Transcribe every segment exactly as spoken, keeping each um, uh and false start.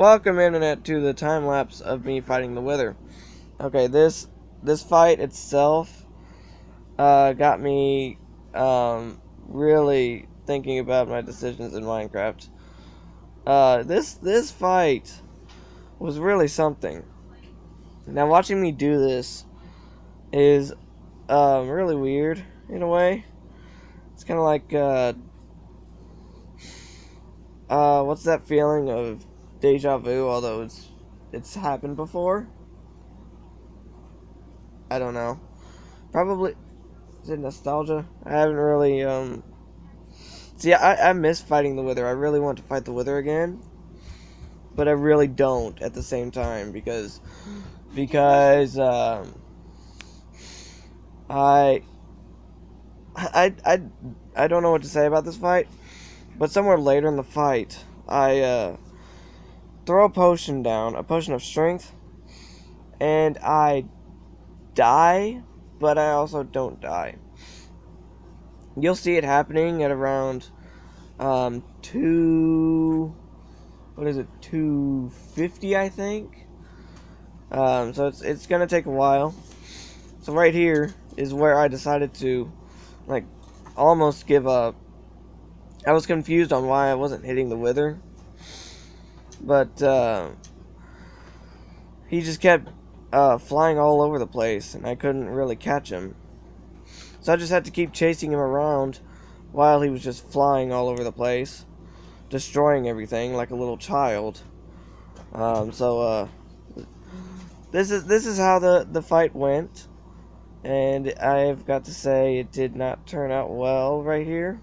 Welcome, Internet, to the time lapse of me fighting the Wither. Okay, this this fight itself uh, got me um, really thinking about my decisions in Minecraft. Uh, this this fight was really something. Now, watching me do this is um, really weird in a way. It's kind of like uh, uh, what's that feeling of deja vu, although it's it's happened before. I don't know. Probably is it nostalgia? I haven't really um see I, I miss fighting the Wither. I really want to fight the Wither again. But I really don't at the same time because because um I I I I don't know what to say about this fight. But somewhere later in the fight I uh throw a potion down, a potion of strength, and I die, but I also don't die. You'll see it happening at around um, two, what is it, two fifty, I think. Um, so it's it's gonna take a while. So right here is where I decided to, like, almost give up. I was confused on why I wasn't hitting the Wither. But uh, he just kept uh, flying all over the place, and I couldn't really catch him. So I just had to keep chasing him around while he was just flying all over the place, destroying everything like a little child. Um, so uh, this is this is how the the fight went, and I've got to say it did not turn out well right here.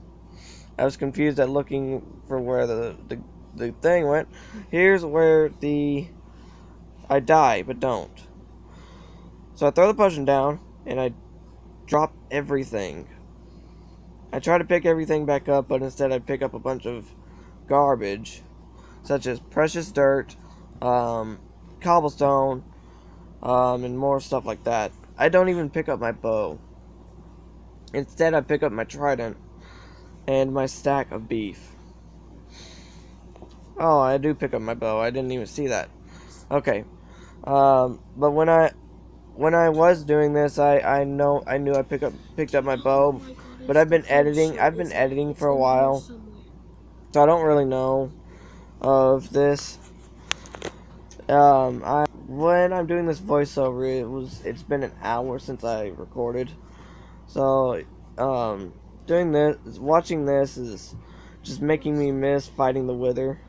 I was confused at looking for where the the. the thing went. Here's where the I die but don't. So I throw the potion down and I drop everything. I try to pick everything back up, but instead I pick up a bunch of garbage such as precious dirt, um, cobblestone, um, and more stuff like that. I don't even pick up my bow. Instead I pick up my trident and my stack of beef. Oh, I do pick up my bow. I didn't even see that. Okay, um, but when I when I was doing this, I I know I knew I pick up picked up my bow, but I've been editing. I've been editing for a while, so I don't really know of this. Um, I when I'm doing this voiceover, it was it's been an hour since I recorded, so um, doing this, watching this is just making me miss fighting the Wither.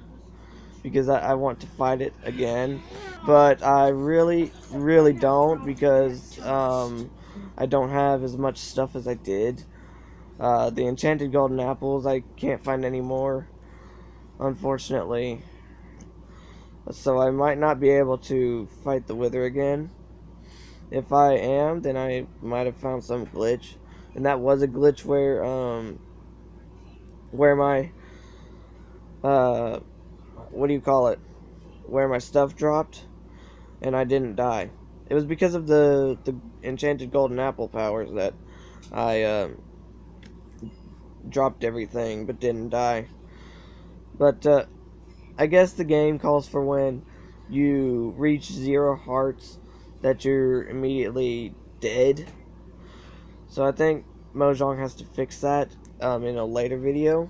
Because I, I want to fight it again, but I really, really don't, because um, I don't have as much stuff as I did. Uh, the enchanted golden apples, I can't find any more, unfortunately. So I might not be able to fight the Wither again. If I am, then I might have found some glitch, and that was a glitch where, um, where my, uh, what do you call it, where my stuff dropped and I didn't die. It was because of the the enchanted golden apple powers that I uh, dropped everything but didn't die. But uh, I guess the game calls for when you reach zero hearts that you're immediately dead, so I think Mojang has to fix that um, in a later video.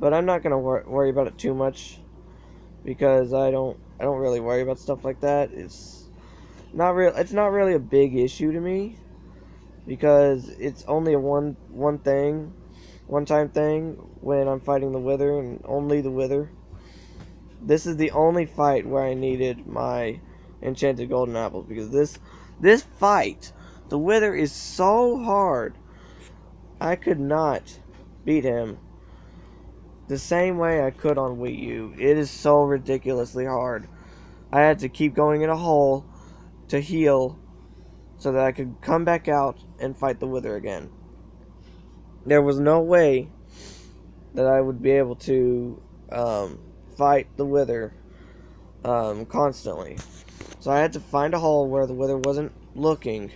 But I'm not gonna wor worry about it too much, because I don't I don't really worry about stuff like that. It's not real. It's not really a big issue to me, because it's only a one one thing, one time thing when I'm fighting the Wither, and only the Wither. This is the only fight where I needed my enchanted golden apples, because this this fight, the Wither, is so hard. I could not beat him the same way I could on Wii U. It is so ridiculously hard. I had to keep going in a hole to heal so that I could come back out and fight the Wither again. There was no way that I would be able to um, fight the Wither um, constantly. So I had to find a hole where the Wither wasn't looking,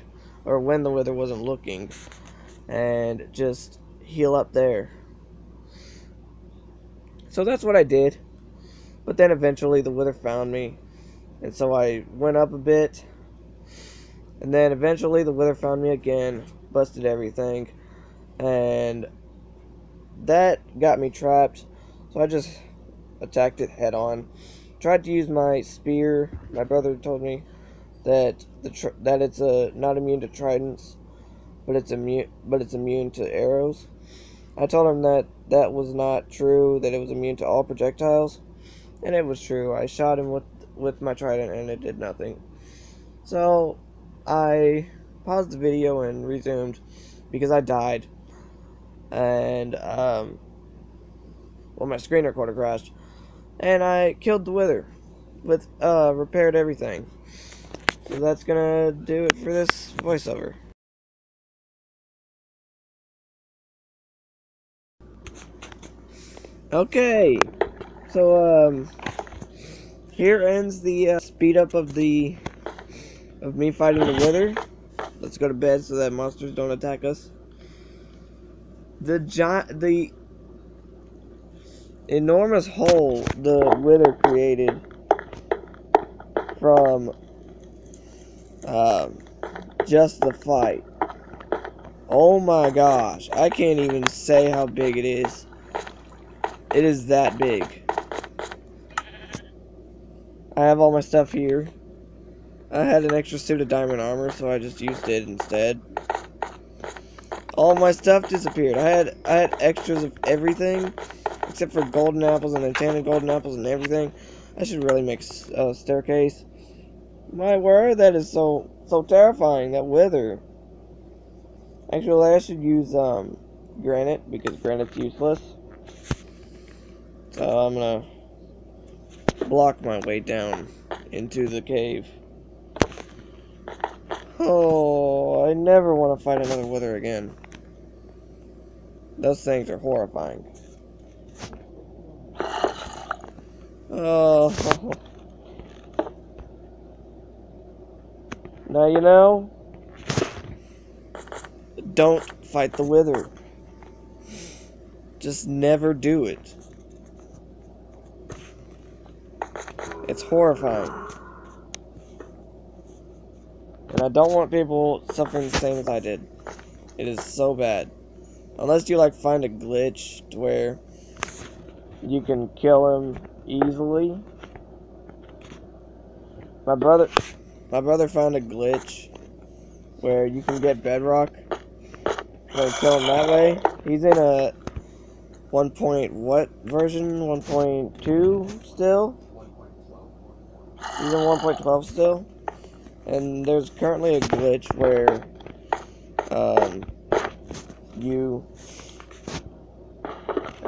or when the Wither wasn't looking, and just heal up there. So that's what I did. But then eventually the Wither found me. And so I went up a bit. And then eventually the Wither found me again. Busted everything. And that got me trapped. So I just attacked it head on. Tried to use my spear. My brother told me that the tr that it's uh, not immune to tridents, but it's immune but it's immune to arrows. I told him that that was not true, that it was immune to all projectiles, and it was true. I shot him with with my trident and it did nothing. So I paused the video and resumed because I died, and um, well, my screen recorder crashed, and I killed the Wither with uh, repaired everything. So that's gonna do it for this voiceover. Okay, so um, here ends the uh, speed up of the of me fighting the Wither. Let's go to bed so that monsters don't attack us. The giant, the enormous hole the Wither created from Um, just the fight. Oh my gosh. I can't even say how big it is. It is that big. I have all my stuff here. I had an extra suit of diamond armor, so I just used it instead. All my stuff disappeared. I had I had extras of everything, except for golden apples and enchanted golden apples and everything. I should really make a uh, staircase. My word, that is so so terrifying, that Wither. Actually, I should use um granite, because granite's useless. So I'm gonna block my way down into the cave. Oh, I never want to fight another Wither again. Those things are horrifying. Oh. Now you know, don't fight the Wither. Just never do it. It's horrifying. And I don't want people suffering the same as I did. It is so bad. Unless you like find a glitch to where you can kill him easily. My brother... My brother found a glitch where you can get bedrock, so kill him that way. He's in a one point what version? One point two still? He's in one point twelve still. And there's currently a glitch where um, you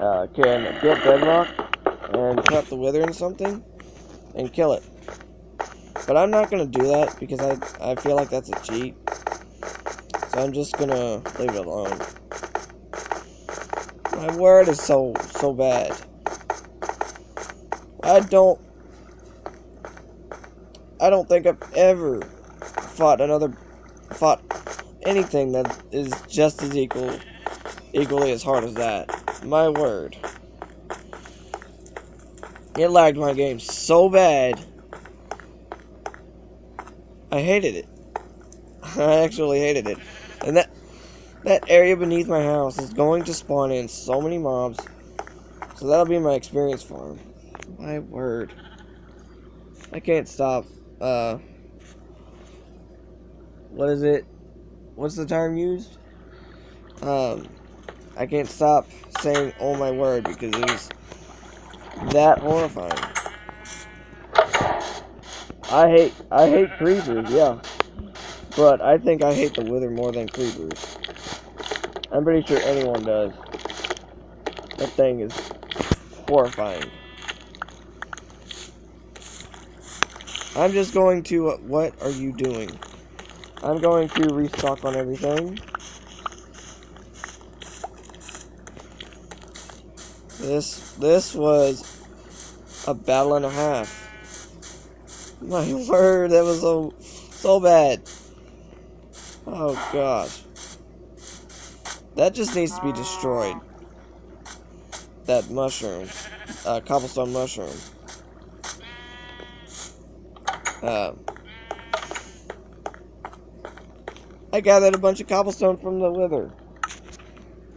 uh, can get bedrock and trap the Wither in something and kill it. But I'm not going to do that because I, I feel like that's a cheat. So I'm just going to leave it alone. My word is so, so bad. I don't... I don't think I've ever fought another... Fought anything that is just as equal... Equally as hard as that. My word. It lagged my game so bad. I hated it. I actually hated it. And that that area beneath my house is going to spawn in so many mobs. So that'll be my experience farm. My word. I can't stop. Uh, what is it? What's the term used? Um, I can't stop saying oh my word because it was that horrifying. I hate, I hate creepers, yeah, but I think I hate the Wither more than creepers. I'm pretty sure anyone does. That thing is horrifying. I'm just going to, uh, what are you doing? I'm going to restock on everything. This, this was a battle and a half. My word, that was so, so bad. Oh, gosh. That just needs to be destroyed. That mushroom. Uh, cobblestone mushroom. Um, I gathered a bunch of cobblestone from the wither.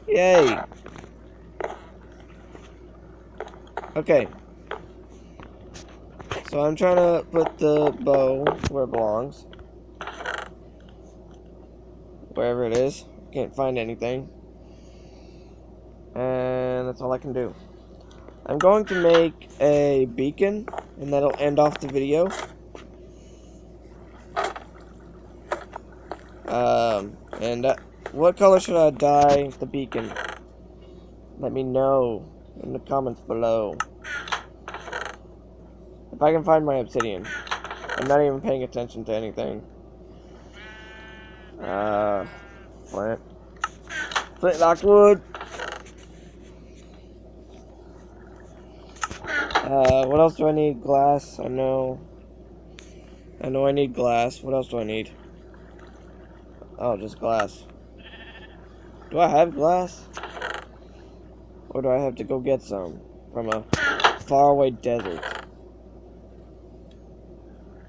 Yay. Okay. So I'm trying to put the bow where it belongs. Wherever it is. Can't find anything. And that's all I can do. I'm going to make a beacon, and that'll end off the video. Um, and uh, what color should I dye the beacon? Let me know in the comments below. If I can find my obsidian. I'm not even paying attention to anything. Uh, Flint. Flint Lockwood. Uh, what else do I need? Glass, I know. I know I need glass. What else do I need? Oh, just glass. Do I have glass? Or do I have to go get some from a faraway desert?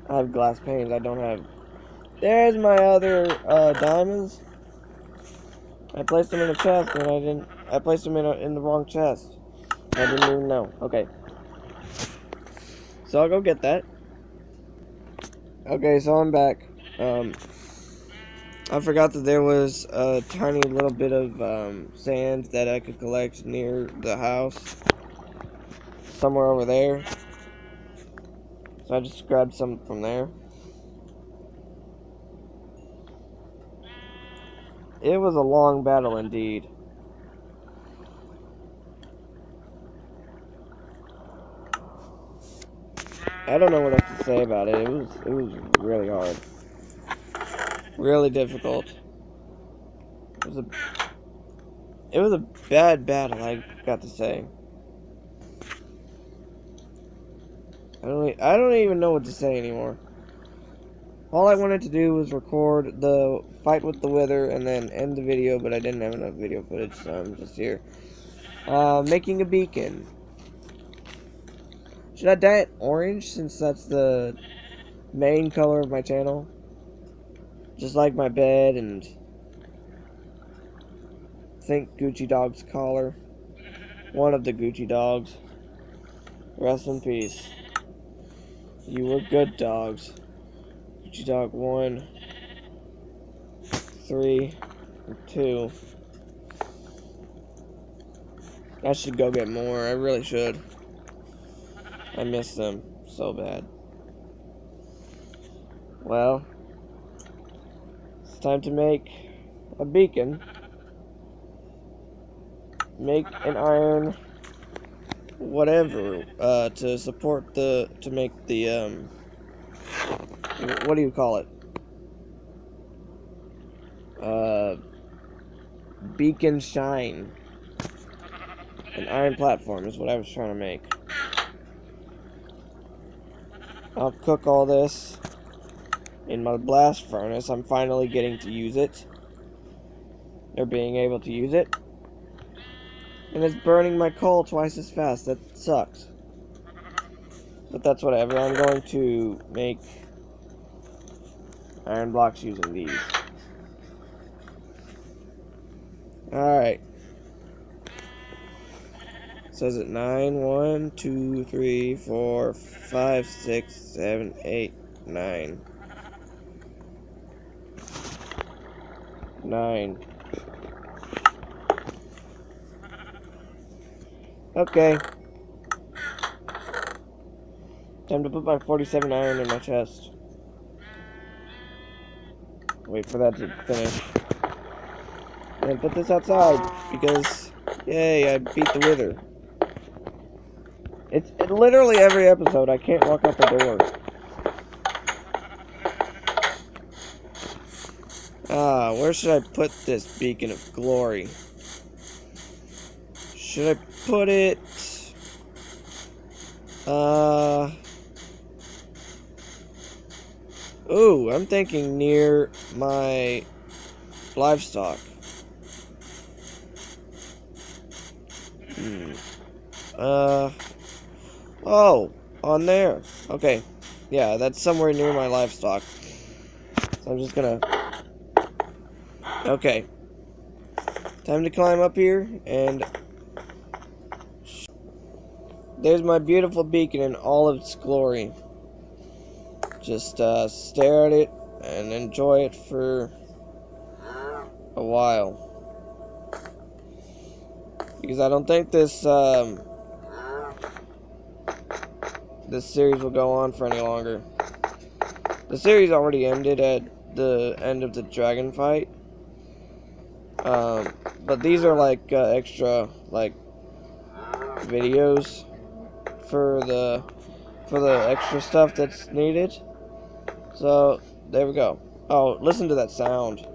I have glass panes, I don't have... There's my other uh, diamonds. I placed them in a chest and I didn't... I placed them in, a, in the wrong chest. I didn't even know. Okay. So I'll go get that. Okay, so I'm back. Um, I forgot that there was a tiny little bit of um, sand that I could collect near the house. Somewhere over there. So I just grabbed some from there. It was a long battle indeed. I don't know what else to say about it. It was it was really hard, really difficult. It was a it was a bad battle. I got to say. I don't I don't even know what to say anymore. All I wanted to do was record the fight with the wither and then end the video, but I didn't have enough video footage, so I'm just here uh, making a beacon. Should I dye it orange since that's the main color of my channel? Just like my bed and I think Gucci Dog's collar. One of the Gucci Dogs. Rest in peace. You were good dogs. Gucci Dog one, three, and two. I should go get more. I really should. I miss them so bad. Well, it's time to make a beacon. Make an iron whatever uh, to support the, to make the, um, what do you call it? Uh, beacon shine. An iron platform is what I was trying to make. I'll cook all this in my blast furnace. I'm finally getting to use it. Or being able to use it. And it's burning my coal twice as fast. That sucks. But that's whatever. I'm going to make iron blocks using these. Alright. So is it nine? One, two, three, four, five, six, seven, eight, nine. Nine. Okay. Time to put my forty-seven iron in my chest. Wait for that to finish. And put this outside because, yay, I beat the wither. It's it literally every episode, I can't walk out the door. Ah, where should I put this beacon of glory? Should I put it... Uh... Ooh, I'm thinking near my livestock. Hmm. Uh... Oh, on there. Okay. Yeah, that's somewhere near my livestock. So I'm just gonna... Okay. Time to climb up here, and... There's my beautiful beacon in all of its glory. Just uh, stare at it and enjoy it for a while. Because I don't think this um, this series will go on for any longer. The series already ended at the end of the dragon fight. Um, but these are like uh, extra like videos for the for the extra stuff that's needed. So there we go. Oh, listen to that sound.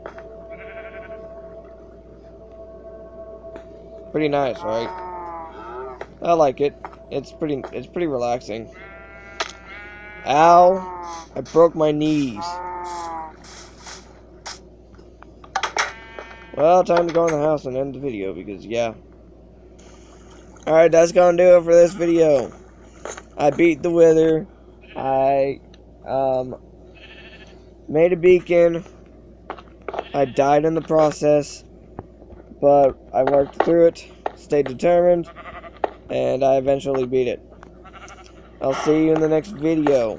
Pretty nice, right? I like it. It's pretty it's pretty relaxing. Ow! I broke my knees. Well, time to go in the house and end the video because yeah. Alright, that's gonna do it for this video. I beat the Wither. I um made a beacon. I died in the process. But I worked through it, stayed determined, and I eventually beat it. I'll see you in the next video.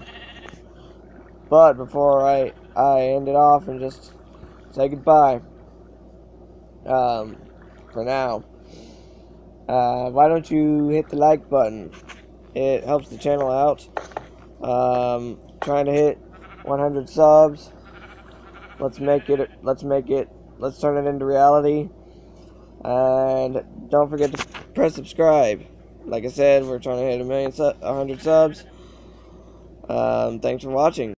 But before I, I end it off and just say goodbye, um, for now, uh, why don't you hit the like button? It helps the channel out. Um, trying to hit one hundred subs. Let's make it, let's make it, let's turn it into reality. And don't forget to press subscribe. Like I said, we're trying to hit a million, su a hundred subs. Um, thanks for watching.